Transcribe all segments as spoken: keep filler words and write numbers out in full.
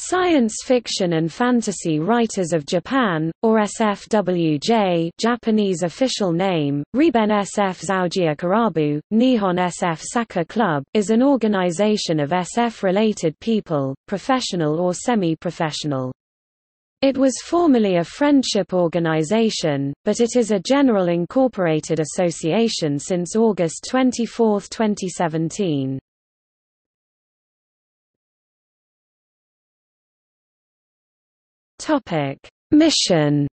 Science fiction and fantasy writers of Japan, or S F W J, Japanese official name Reiben S F Zaujia Karabu, Nihon S F Sakka Club, is an organization of S F-related people, professional or semi-professional. It was formerly a friendship organization, but it is a general incorporated association since August twenty-fourth, twenty seventeen. Mission.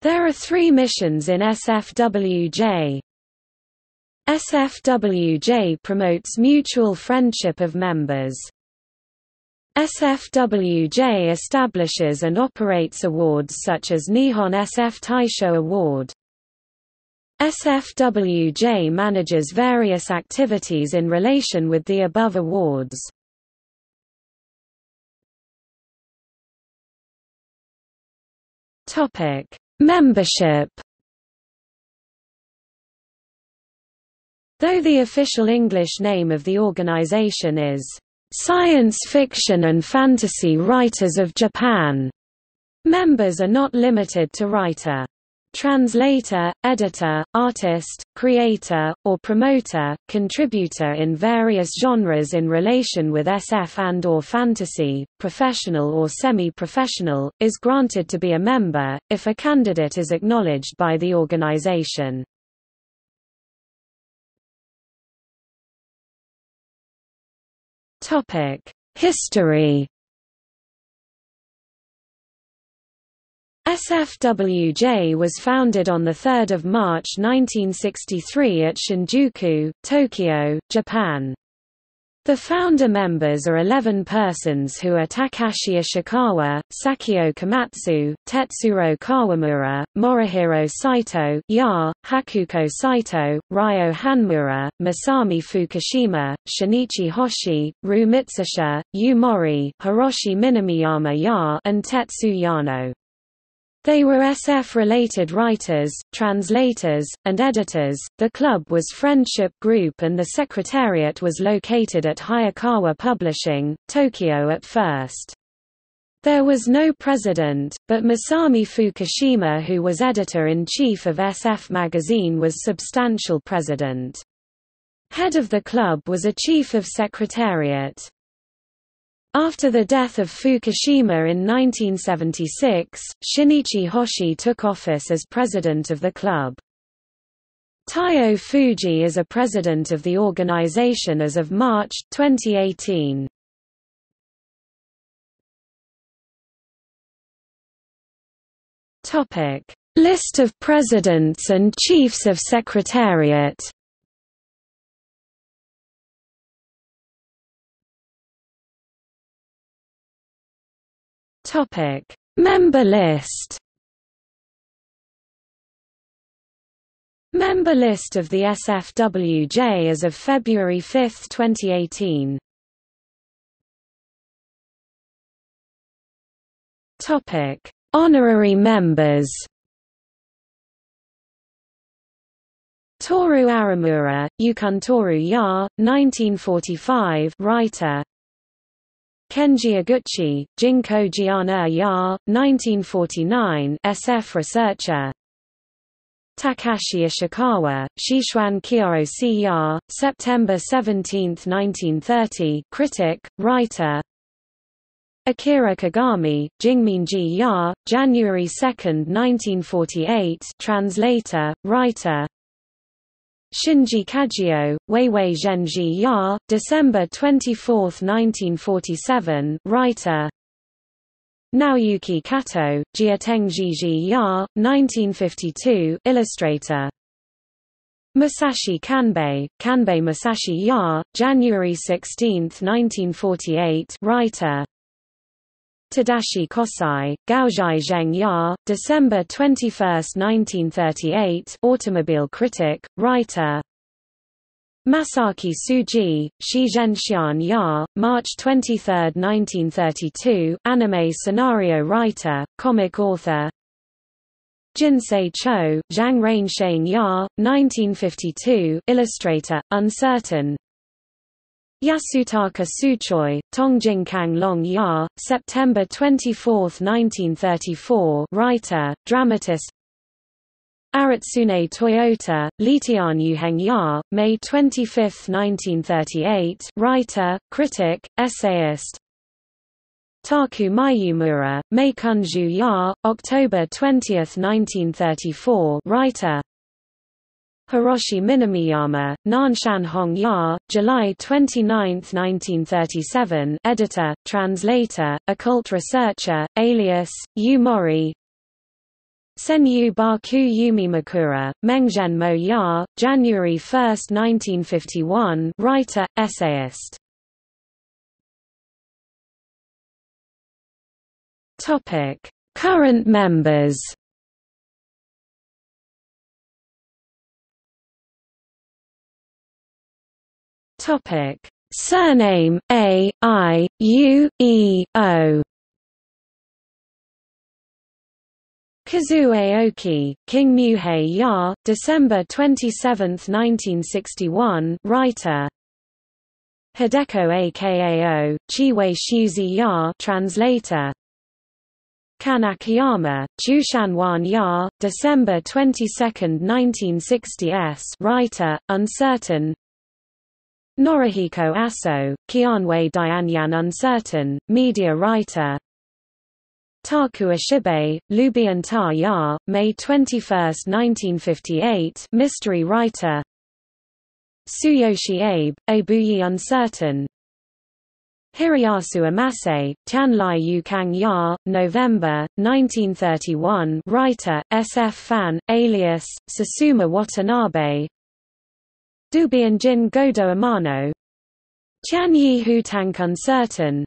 There are three missions in S F W J. S F W J promotes mutual friendship of members. S F W J establishes and operates awards such as Nihon S F Taisho Award. S F W J manages various activities in relation with the above awards. Topic: Membership. Though the official English name of the organization is Science Fiction and Fantasy Writers of Japan, members are not limited to writer, translator, editor, artist, creator, or promoter, contributor in various genres in relation with S F and or fantasy, professional or semi-professional, is granted to be a member, if a candidate is acknowledged by the organization. History. S F W J was founded on the third of March nineteen sixty-three at Shinjuku, Tokyo, Japan. The founder members are eleven persons who are Takashi Ishikawa, Sakio Komatsu, Tetsuro Kawamura, Morihiro Saito, Ya, Hakuko Saito, Ryo Hanmura, Masami Fukushima, Shinichi Hoshi, Ru Mitsusha, Yu Mori, Hiroshi Minamiyama Ya, and Tetsu Yano. They were S F-related writers, translators, and editors. The club was friendship group and the secretariat was located at Hayakawa Publishing, Tokyo at first. There was no president, but Masami Fukushima, who was editor-in-chief of S F magazine, was substantial president. Head of the club was a chief of secretariat. After the death of Fukushima in nineteen seventy-six, Shinichi Hoshi took office as president of the club. Taiyo Fuji is a president of the organization as of March twenty eighteen. Topic: List of presidents and chiefs of secretariat. Topic: Member list. Member list of the S F W J as of February fifth, twenty eighteen. Topic: Honorary members. Toru Aramura, Yukantoru Ya, nineteen forty-five, writer. Kenji Iguchi, Jinko Giana Ya, nineteen forty-nine, S F researcher. Takashi Ishikawa, Shishuan Kyoshi Ya, September seventeenth, nineteen thirty, critic, writer. Akira Kagami, Jingminji Ya, January second, nineteen forty-eight, translator, writer. Shinji Kagyo, Weiwei Zhenji Ya, December twenty-fourth, nineteen forty-seven, writer. Naoyuki Kato, Jiatengijii Ya, nineteen fifty-two, illustrator. Musashi Kanbei, Kanbei Musashi Ya, January sixteenth, nineteen forty-eight, writer. Tadashi Kosai, Gaozhai Zheng Ya, December twenty-first, nineteen thirty-eight, automobile critic, writer. Masaki Tsuji, Shizhenxian Ya, March twenty-third, nineteen thirty-two, anime scenario writer, comic author. Jinsei Cho, Zhang Rensheng Ya, nineteen fifty-two, illustrator, uncertain. Yasutaka Suchoi, Tongjin-kang Long-ya, September twenty-fourth nineteen thirty-four, writer, dramatist. Aratsune Toyota, Litian Yuheng-ya, May twenty-fifth nineteen thirty-eight, writer, critic, essayist. Taku Mayumura, Meikunju-ya, October twentieth nineteen thirty-four, writer. Hiroshi Minamiyama, Nanshan Hong-ya, July twenty-ninth nineteen thirty-seven, editor, translator, occult researcher, alias, Yu Mori. Senyu Baku Yumimakura, Mengzhen Mo-ya, January first nineteen fifty-one, writer, essayist. Topic: Current members. Topic: Surname A I U E O. Kazuo Aoki, King Muhei-ya, December twenty-seventh nineteen sixty-one, writer. Hideko Akao, Chiwei Shuzi-ya, translator. Kanakiyama, Chushanwan-ya, December twenty-second nineteen sixty, writer, uncertain. Norihiko Aso, Kianwei Dianyan, uncertain, media writer. Taku Ishibe, Lubian Ta-ya, May twenty-first nineteen fifty-eight, mystery writer. Tsuyoshi Abe, Abuyi, uncertain. Hirayasu Amase, Tianlai Yukang-ya, November nineteen thirty-one, writer, S F fan, alias, Susuma Watanabe. Dubianjin Godo Amano, Chanyi Hutank, uncertain.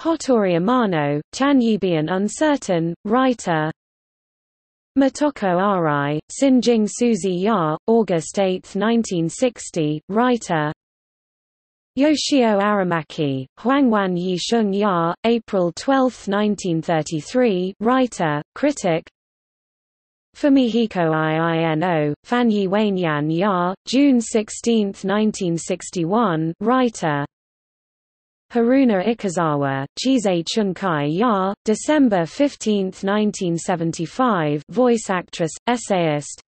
Hotori Amano, Chanyibian, uncertain, writer. Motoko Arai, Sinjing Suzi-ya, August eighth nineteen sixty, writer. Yoshio Aramaki, Huangwan Yisheng-ya, April twelfth nineteen thirty-three, writer, critic. Fumihiko Iino, Fanyi Wanyan-ya, June sixteenth nineteen sixty-one, writer. Haruna Ikazawa, Chizei Chunkai-ya, December fifteenth nineteen seventy-five, voice actress, essayist.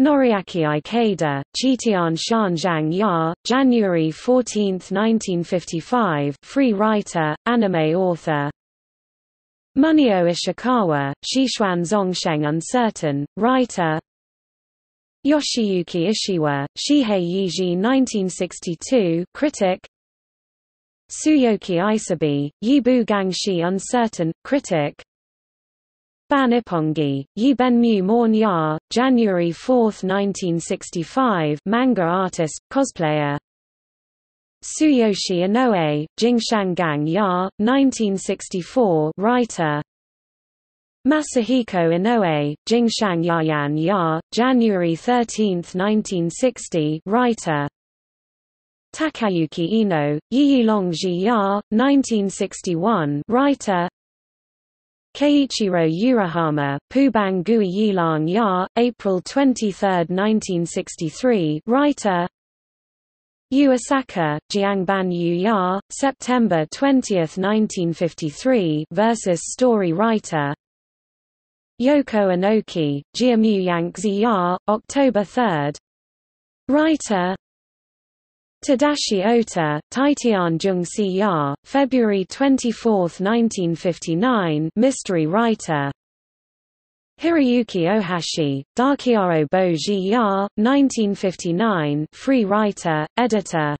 Noriaki Ikeda, Chitian Shanzhang-ya, January fourteenth nineteen fifty-five, free writer, anime author. Munio Ishikawa, Shishuan Zongsheng, uncertain, writer. Yoshiyuki Ishiwa, Shihei Yiji, nineteen sixty-two, critic. Tsuyoki Isabi, Yibu Gangshi, uncertain, critic. Ban Ippongi, Yibenmu Morn-ya, January fourth nineteen sixty-five, manga artist, cosplayer. Tsuyoshi Inoue, Jingshangang-ya, nineteen sixty-four, writer. Masahiko Inoue, Jingshangyangyan-ya, January thirteenth nineteen sixty, writer. Takayuki Ino, Yiyi-longji-ya, nineteen sixty-one, writer. Keiichiro Urahama, Pubangui Yilang-ya, April twenty-third nineteen sixty-three, writer. Uesaka, Jiangban-yu-ya, September twentieth nineteen fifty-three, versus story writer. Yoko Inoki, Jiamu-yangzi-ya, October third, writer. Tadashi Ota, Taitian Jungsi-ya, February twenty-fourth nineteen fifty-nine, mystery writer. Hiroyuki Ohashi, Dakiaro Boji-ya, nineteen fifty-nine, free writer, editor.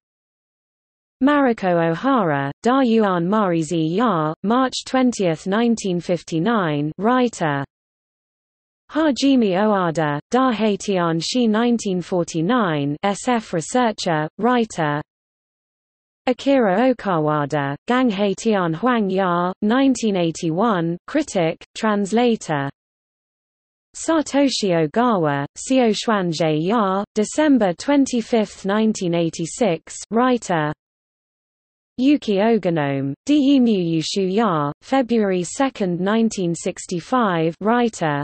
Mariko Ohara, Dayuan Marizi-ya, March twentieth nineteen fifty-nine, writer. Hajime Oada, Daheitian Shi, nineteen forty-nine, S F researcher, writer. Akira Okawada, Gangheitian Huang-ya, nineteen eighty-one, critic, translator. Satoshi Ogawa, Seo Shuanzhe-ya, December twenty-fifth nineteen eighty-six, writer. Yuki Ogonome, Deimu Yushu-ya, February second nineteen sixty-five, writer.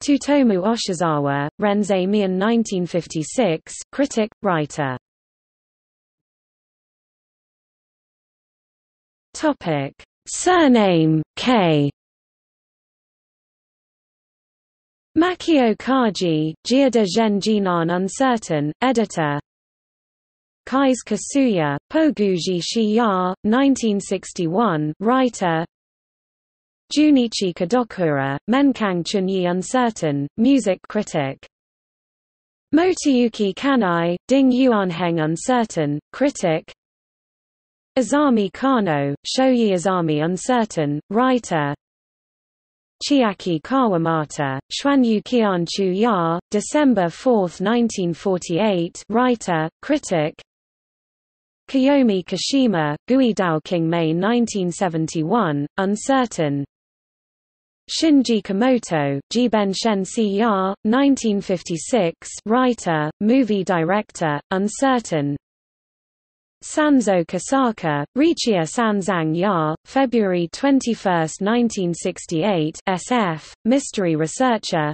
Tsutomu Oshizawa, Renzei Mian, nineteen fifty-six, critic, writer. Topic: Surname K. Makio Kaji, Jida Genjinan Uncertain, editor. Kais Kasuya, Poguji Shiya, nineteen sixty-one, writer. Junichi Kadokura, Menkang Chunyi Uncertain, music critic. Motoyuki Kanai, Ding Yuanheng Uncertain, critic. Azami Kano, Shoji Azami Uncertain, writer. Chiaki Kawamata, Xuanyu Qianchu Ya, December fourth nineteen forty-eight, writer, critic. Kiyomi Kashima, Guidaoking May nineteen seventy-one, uncertain. Shinji Kamoto, Jiben Shensi Ya, nineteen fifty-six, writer, movie director, uncertain. Sanzo Kasaka, Richiya Sanzang Ya, February twenty-first nineteen sixty-eight, S F, mystery researcher.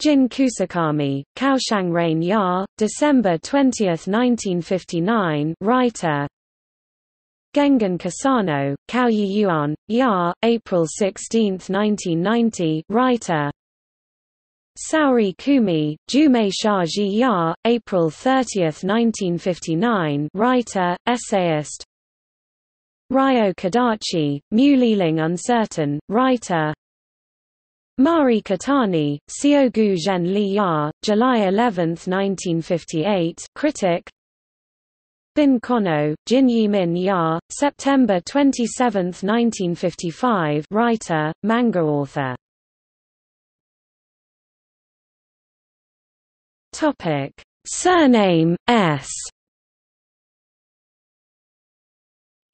Jin Kusakami, Kaohsiung Rain Ya, December twentieth nineteen fifty-nine, writer. Gengen Kasano, Kaoyi Yuan Ya, April sixteenth nineteen ninety, writer. Saori Kumi, Jumei Shaji Ya, April thirtieth nineteen fifty-nine, writer, essayist. Ryo Kadachi, Muliling Uncertain, writer. Mari Katani, Siogu Zhen Li Ya, July eleventh nineteen fifty-eight, critic. Bin Kono, Jin Yimin Ya, September twenty-seventh nineteen fifty-five, writer, manga author. Topic: Surname S.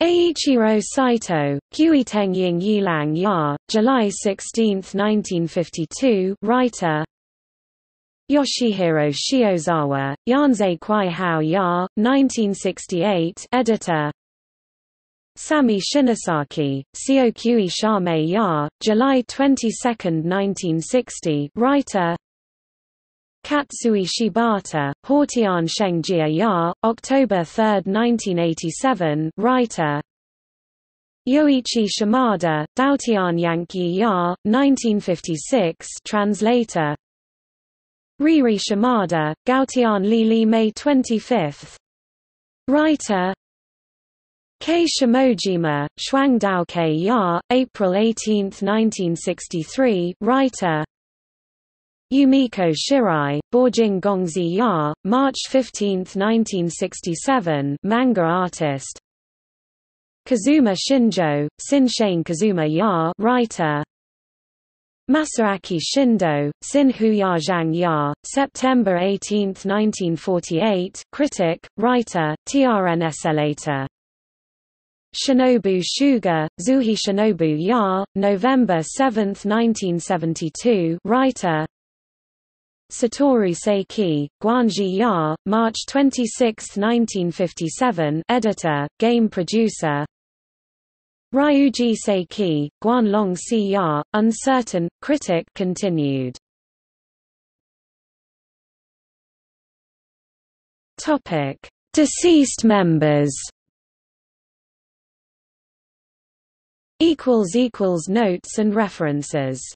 Eiichiro Saito, Kuitengying Yilang Ya, July sixteenth nineteen fifty-two, writer. Yoshihiro Shiozawa, Yanzei Kwaihao Ya, nineteen sixty-eight, editor. Sami Shinasaki, Seokui Shame Ya, July twenty-second nineteen sixty, writer. Katsui Shibata, Hortian Shengjia Ya, October third nineteen eighty-seven, writer. Yoichi Shimada, Daotian Yankee Ya, nineteen fifty-six, translator. Riri Shimada, Gaotian Lili May twenty-fifth, writer. Kei Shimojima, Shuangdaokei Ya, April eighteenth nineteen sixty-three, writer. Yumiko Shirai, Borjing Gongzi Ya, March fifteenth nineteen sixty-seven, manga artist. Kazuma Shinjo, Sinshane Kazuma Ya, writer. Masaaki Shindo, Sin Huya Zhang Ya, September eighteenth nineteen forty-eight, critic, writer, T R N S L A T O R. Shinobu Shuga, Zuhi Shinobu Ya, November seventh nineteen seventy-two, writer. Satoru Seiki, Guanji Ya, March twenty-sixth nineteen fifty-seven, editor, game producer. Ryuji Seiki, Guanlong Si Ya, uncertain, critic, continued. Topic: Deceased members. Equals equals notes and references.